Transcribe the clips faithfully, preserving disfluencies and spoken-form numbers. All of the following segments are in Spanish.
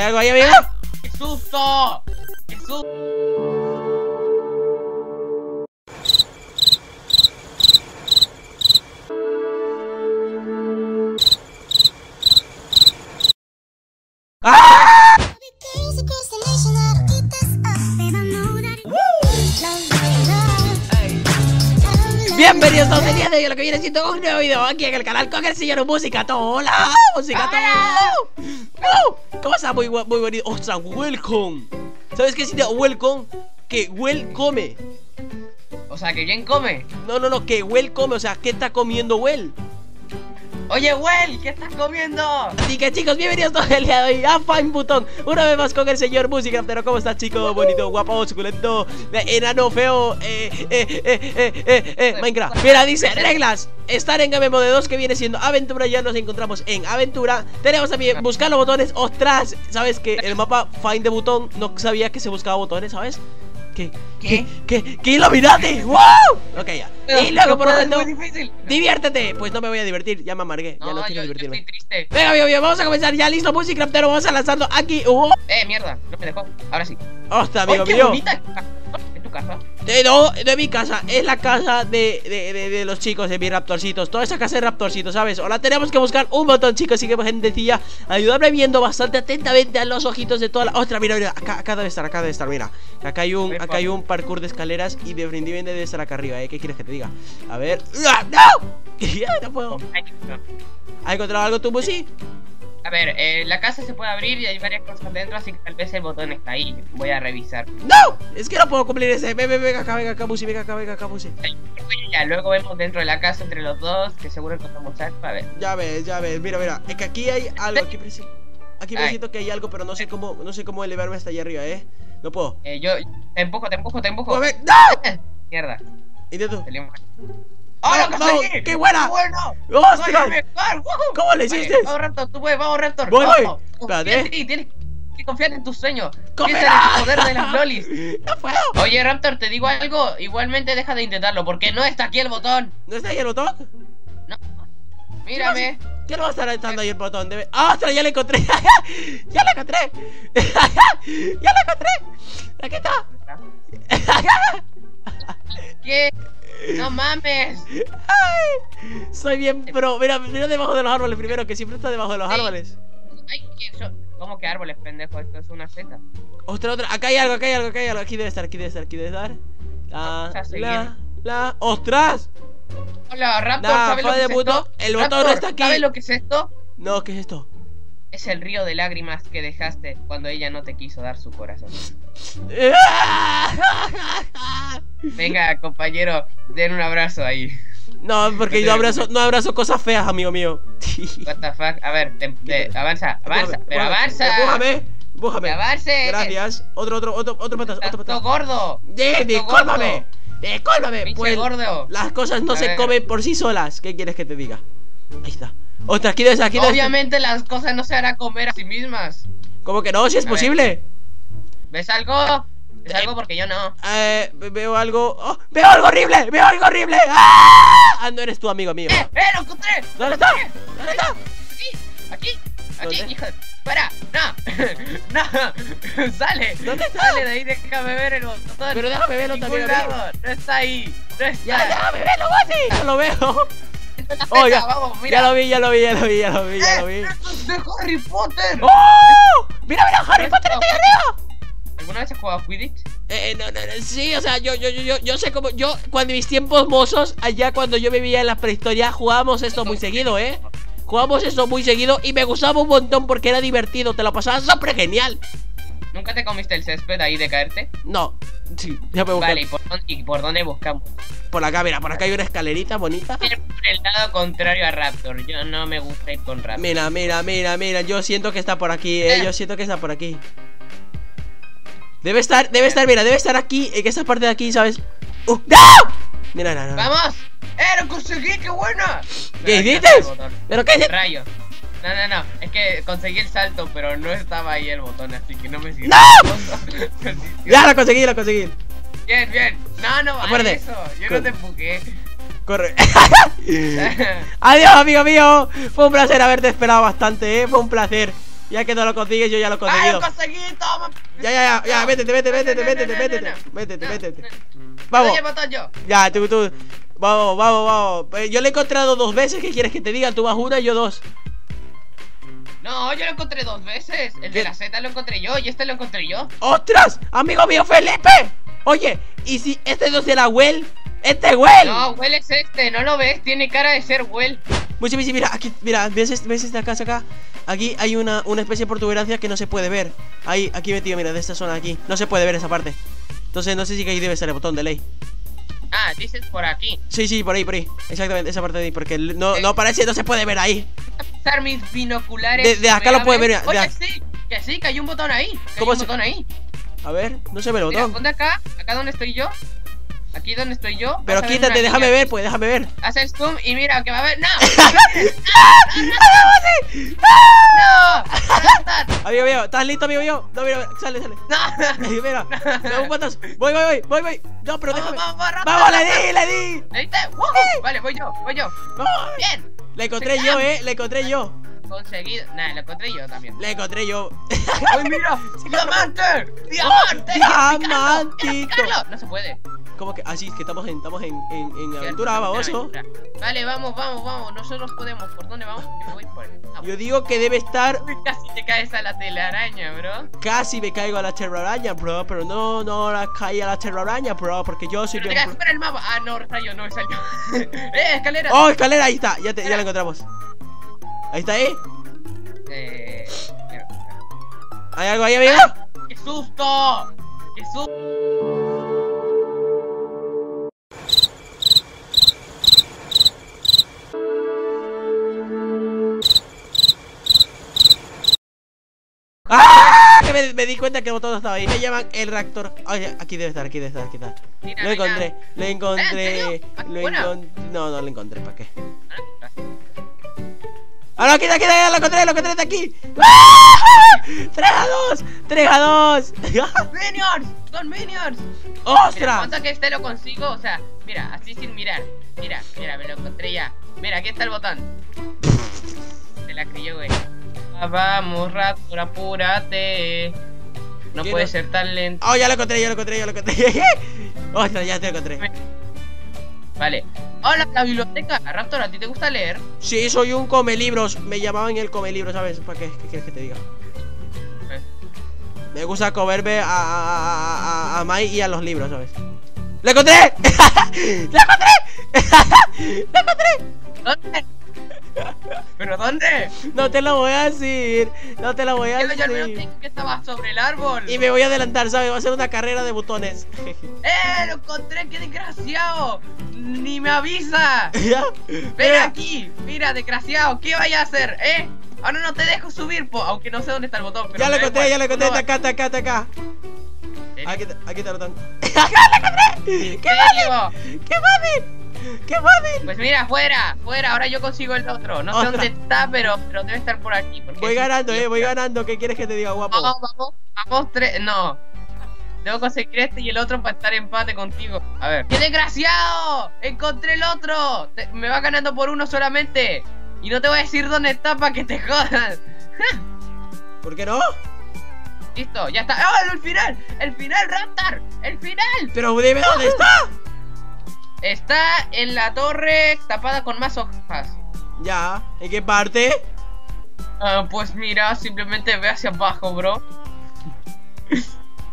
¿Hay algo ahí, amigo? ¡Ah! ¡Qué susto! ¡Qué susto! ¡Ah! Bienvenidos a un día de lo que viene siendo un nuevo video aquí en el canal con el señor Musicato. ¡Hola! ¡Musicato! ¡Wow! ¿Cómo está? Muy, muy bonito. O sea, welcome. ¿Sabes qué significa welcome? Que well come. O sea, que bien come. No, no, no, que well come. O sea, ¿qué está comiendo well? Oye, Well, ¿qué estás comiendo? Así que, chicos, bienvenidos todos el día de hoy a Fine Button. Una vez más con el señor Musicraftero. ¿Cómo estás, chicos? Bonito, guapo, suculento, enano, feo. Eh, eh, eh, eh, eh, eh, Minecraft. Mira, dice reglas: estar en Game Mode dos, que viene siendo Aventura. Ya nos encontramos en Aventura. Tenemos también buscar los botones. Ostras, ¿sabes que el mapa Find the button no sabía que se buscaba botones, ¿sabes? ¿Qué? ¿Qué? ¿Qué? ¿Qué? ¿Qué? ¡Iluminati! ¡Wow! Ok, ya. Pero, y luego, por lo tanto, diviértete. Pues no me voy a divertir, ya me amargué. No, ya no quiero yo, divertirme. Yo estoy triste. Venga, amigo, amigo, vamos a comenzar ya. Listo, Musicraftero, vamos a lanzarlo aquí. ¡Oh! Eh, mierda, no me dejó. Ahora sí. ¡Hostia, amigo mío! Bonita. ¿Es tu casa? De, no, no es mi casa, es la casa de, de, de, de los chicos, de mis raptorcitos. Toda esa casa de raptorcitos, ¿sabes? Ahora tenemos que buscar un montón, chicos. Así que, gentecilla, ayudarme viendo bastante atentamente a los ojitos de toda la. ¡Ostras, mira, mira! Acá, acá debe estar, acá debe estar, mira. Acá hay un. Acá hay un parkour de escaleras y definitivamente debe estar acá arriba, ¿eh? ¿Qué quieres que te diga? A ver. ¡No! No puedo. ¿Has encontrado algo tú, Musi? A ver, eh, la casa se puede abrir y hay varias cosas dentro, así que tal vez el botón está ahí. Voy a revisar. ¡No! Es que no puedo cumplir ese. Venga, venga acá, venga acá, Musi, venga acá, venga acá, Musi. Ya, luego vemos dentro de la casa entre los dos, que seguro encontramos algo. A ver. Ya ves, ya ves. Mira, mira. Es que aquí hay algo. Aquí, aquí me siento que hay algo, pero no sé cómo, no sé cómo elevarme hasta allá arriba, ¿eh? No puedo. Eh, yo te empujo, te empujo, te empujo. A ver, ¡no! Mierda. Intento. ¡Oh, lo conseguí! ¡Qué buena! ¡Bueno! ¡Hostia! ¿Cómo le hiciste? Vamos, Raptor, tú puedes, vamos, Raptor. Voy, voy. Espérate. Tienes que confiar en tus sueños. Piensa en el poder de las lolis. No puedo. Oye, Raptor, te digo algo. Igualmente deja de intentarlo, porque no está aquí el botón. ¿No está ahí el botón? No. Mírame. ¿Qué no va a estar estando ahí el botón? Debe... ¡Ah, ostras! ¡Ya lo encontré! ¡Ya lo encontré! ¡Ya lo encontré! ¡Aquí está! ¿Qué? ¡No mames! Ay, soy bien pro. Mira, mira debajo de los árboles primero, que siempre está debajo de los sí. árboles. Ay, eso... ¿Cómo que árboles, pendejo? Esto es una seta. Ostras, otra. Acá hay algo, acá hay algo, acá hay algo. Aquí debe estar, aquí debe estar, aquí debe estar. La, la, la, la. ¡Ostras! Hola, Raptor, nah, ¿sabes lo que es puto? Esto? El botón Raptor, no está aquí. ¿Sabes lo que es esto? No, ¿qué es esto? Es el río de lágrimas que dejaste cuando ella no te quiso dar su corazón. Venga, compañero, den un abrazo ahí. No, porque yo abrazo, no abrazo cosas feas, amigo mío. What the fuck? A ver, te, te, avanza, avanza, empújame, pero avanza. Empújame, empújame. Avance. Gracias. Otro, otro, otro, otro patas, otro patas. ¡Todo gordo! ¡Eh, discúlpame! Discúlpame, pues gordo. Las cosas no se comen por sí solas. ¿Qué quieres que te diga? Ahí está. Ostras, aquí debes, aquí debes. Obviamente las cosas no se harán comer a sí mismas. ¿Cómo que no? Si es posible. ¿Ves algo? ¿Ves algo? Porque yo no. Eh, veo algo. ¡Oh! ¡Veo algo horrible! ¡Veo algo horrible! ¡Ah! Ah, no eres tú, amigo mío. ¡Eh! ¡Eh! ¡Lo encontré! ¿Dónde está? ¿Dónde está? Aquí, aquí, aquí, hijo de... ¡Para! ¡No! ¡No! ¡Sale! ¿Dónde está? Sale de ahí, déjame ver el botón. Pero déjame verlo también. No está ahí. No está. Ya, déjame verlo, Bati. No lo veo. Oh, ya, vamos, mira. Ya lo vi, ya lo vi, ya lo vi, ya lo vi, ya lo vi. ¡Es de Harry Potter! ¡Oh! ¡Mira, mira! ¡Harry Potter está ahí arriba! ¿Alguna vez has jugado a Quidditch? Eh, no, no, no, sí, o sea, yo, yo, yo, yo sé cómo. Yo, cuando mis tiempos mozos, allá cuando yo vivía en la prehistoria, jugábamos esto muy seguido, ¿eh? Jugábamos esto muy seguido y me gustaba un montón porque era divertido, te lo pasabas súper genial. ¿Nunca te comiste el césped ahí de caerte? No, sí, ya me busqué. Vale, ¿y por, dónde, ¿y por dónde buscamos? Por acá, mira, por acá hay una escalerita bonita. Por el lado contrario a Raptor, yo no me gusta ir con Raptor. Mira, mira, mira, mira, yo siento que está por aquí, eh, yo siento que está por aquí. Debe estar, debe estar, mira, debe estar aquí, en esa parte de aquí, ¿sabes? Uh, ¡No! Mira, no, no, no. ¡Vamos! ¡Eh, lo conseguí, qué buena! ¿Qué hiciste? ¿Pero qué hiciste? Rayo. No, no, no, es que conseguí el salto, pero no estaba ahí el botón, así que no me sirve. ¡No! Ya lo conseguí, lo conseguí. Bien, bien. No, no, vale eso. Yo Corre. no te empujé. Corre. Adiós, amigo mío. Fue un placer haberte esperado bastante, ¿eh? Fue un placer. Ya que no lo consigues, yo ya lo he conseguido. ¡Ay, lo conseguí! Toma. Ya, ya, ya, ya, métete, métete, métete, métete, métete, métete, métete. Vamos. Ya, tú, tú. Vamos, vamos, vamos. Yo lo he encontrado dos veces, ¿qué quieres que te diga? Tú vas una y yo dos. No, yo lo encontré dos veces. El ¿Qué? de la Z lo encontré yo y este lo encontré yo. ¡Ostras! ¡Amigo mío, Felipe! Oye, ¿y si este no será Well? ¡Este es Well! No, Well es este, no lo ves, tiene cara de ser Well. Mucho, mira, aquí, mira, ¿ves, ves esta casa acá? Aquí hay una, una especie de protuberancia que no se puede ver. Ahí, aquí metido, mira, de esta zona aquí. No se puede ver esa parte. Entonces no sé si ahí debe estar el botón de ley. Ah, dices por aquí. Sí, sí, por ahí, por ahí. Exactamente, esa parte de ahí, porque no, no parece, no se puede ver ahí. Usar mis binoculares. De, de acá lo puedes ver. Oye, a... sí, que sí, que hay un botón ahí. Que ¿Cómo hay un se... botón ahí? A ver, no se ve el botón. Mira, ponte acá, acá donde estoy yo. Aquí donde estoy yo. Pero quítate, déjame ver, pues, déjame ver. Haces zoom y mira, que va a ver. ¡No! ¡No! Amigo mío, ¿estás listo, amigo mío? No, mira, sale, sale. ¡No! Mira, me hago un patazo. Voy, voy, voy, voy, voy. No, pero déjame. ¡Vamos, le di, le di! ¿Le diste? Vale, voy yo, voy yo. ¡Bien! Le encontré yo, eh, le encontré yo. Conseguido. Nah, lo encontré yo también. Le encontré yo. ¡Ay, mira! ¡Diamante! ¡Diamante! ¡Diamantito! No se puede. Como que así, ah, que estamos en, estamos en, en, en aventura, baboso. Vale, vamos, vamos, vamos. Nosotros podemos. ¿Por dónde vamos? Yo, voy por... ah, yo digo que debe estar. Casi te caes a la telaraña, bro. Casi me caigo a la telaraña, bro. Pero no, no la caí a la telaraña, bro. Porque yo soy. Pero bien, te espera el mapa. Ah, no, rayo, no, salió. ¡Eh, escalera! ¡Oh, escalera! Ahí está. Ya, te, ya la encontramos. Ahí está, ¿eh? Eh. ¿Hay algo ahí, amigo? ¡Ah! ¡Qué susto! ¡Qué susto! ¡Ah! Que me, me di cuenta que el botón no estaba ahí. Me llaman el reactor. Oye, aquí debe estar, aquí debe estar, aquí está. Mira, lo encontré, mira. lo encontré, ¿Eh, lo encontré. No, no lo encontré, ¿para qué? ¡Ah, no, aquí está, aquí está! ¡Lo encontré, lo encontré de aquí! ¡Ah! ¡tres a dos! ¡tres a dos! ¡Minions! ¡Son Minions! ¡Ostras! Mira, ¿cuánto que este lo consigo? O sea, mira, así sin mirar. Mira, mira, me lo encontré ya. Mira, aquí está el botón. Se la creyó, güey. Vamos, Raptor, apúrate. No puede no? ser tan lento. Oh, ya lo encontré, ya lo encontré, ya lo encontré. Ostras, ya te lo encontré. Vale. Hola, la biblioteca. Raptor, ¿a ti te gusta leer? Sí, soy un comelibros. Me llamaban el comelibros, ¿sabes? ¿Para qué? ¿Qué quieres que te diga? ¿Eh? Me gusta comerme a, a, a, a Mai y a los libros, ¿sabes? ¡Lo encontré! ¡Lo encontré! ¡Lo encontré! ¿Dónde? ¿Pero dónde? No te lo voy a decir. No te lo voy a decir. Yo al menos tengo que estaba sobre el árbol. Y me voy a adelantar, ¿sabes? Va a ser una carrera de botones. ¡Eh! ¡Lo encontré! ¡Qué desgraciado! ¡Ni me avisa! ¡Ven mira. aquí! ¡Mira, desgraciado! ¿Qué vaya a hacer? ¿Eh? Ahora no te dejo subir, po. Aunque no sé dónde está el botón. Pero ya lo encontré, ya lo encontré. Está acá, está acá, está acá. Aquí está el botón. ¡Lo encontré! ¡Qué fácil! ¡Qué fácil! ¡Qué móvil! Pues mira, fuera, fuera, ahora yo consigo el otro. No Ostras. sé dónde está, pero, pero debe estar por aquí. Voy ganando, eh, voy ganando. ¿Qué quieres que te diga, guapo? Vamos, vamos, vamos, tres. No. Debo conseguir este y el otro para estar en empate contigo. A ver. ¡Qué desgraciado! ¡Encontré el otro! Te... Me va ganando por uno solamente. Y no te voy a decir dónde está para que te jodas. ¿Por qué no? Listo, ya está. ¡Oh, el final! ¡El final, Raptor! ¡El final! Pero dime dónde está. Está en la torre tapada con más hojas. Ya, ¿en qué parte? Ah, pues mira, simplemente ve hacia abajo, bro.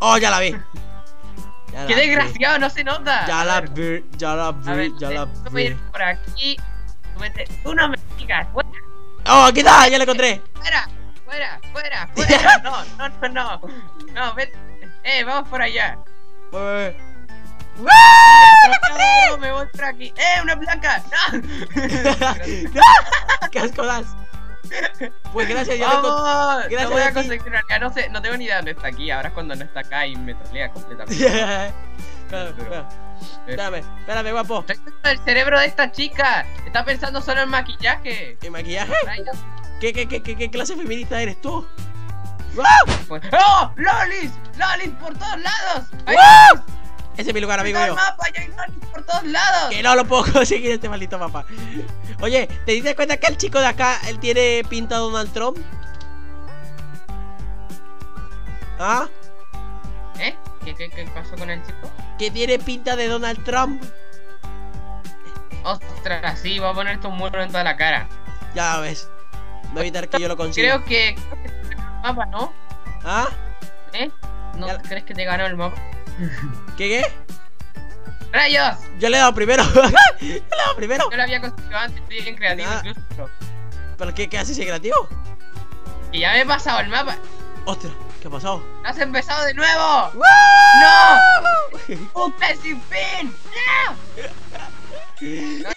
Oh, ya la vi. Ya ¡Qué la desgraciado! Vi. ¡No se nota! Ya la vi, ya la vi, ver, ya la vi. Voy a ir por aquí. Tú no me digas, fuera. Oh, aquí está, ya la encontré. Fuera, fuera, fuera, fuera. No, no, no, no. No, vete. Eh, vamos por allá. Voy, voy. ¡Ah! ¡Lo encontré! Me voy por aquí. ¡Eh! ¡Una placa! ¡No! ¡No! ¡Qué asco das! Pues gracias, ya lo encontré. No voy a conseguir acá, no sé, no tengo ni idea dónde está aquí. Ahora es cuando no está acá y me trolea completamente. Espérame, espérame, guapo. El cerebro de esta chica está pensando solo en maquillaje. ¿En maquillaje? ¿Qué, qué, qué, qué, qué clase feminista eres tú? ¡Wow! ¡Oh! ¡Lolis! ¡Lolis por todos lados! ¡Wow! Ese es mi lugar, amigo mío. Mapa, ya hay lolis por todos lados. Que no lo puedo conseguir este maldito mapa. Oye, ¿te diste cuenta que el chico de acá él tiene pinta Donald Trump? ¿Ah? ¿Eh? ¿Qué, qué, qué pasó con el chico? Que tiene pinta de Donald Trump. Ostras, sí, va a ponerte un muro en toda la cara. Ya ves. Voy a evitar que yo lo consiga. Creo que... mapa, ¿no? ¿Ah? ¿Eh? ¿No ya... crees que te ganó el mapa? ¿Qué qué? ¡Rayos! Yo le he dado primero. Yo le he dado primero. Yo lo había conseguido antes, estoy bien creativo ah. incluso. ¿Pero qué, qué haces de creativo? Y ya me he pasado el mapa. Ostras, ¿qué ha pasado? ¡Has empezado de nuevo! ¡Woo! ¡No! ¡Un sin fin! ¡No! No,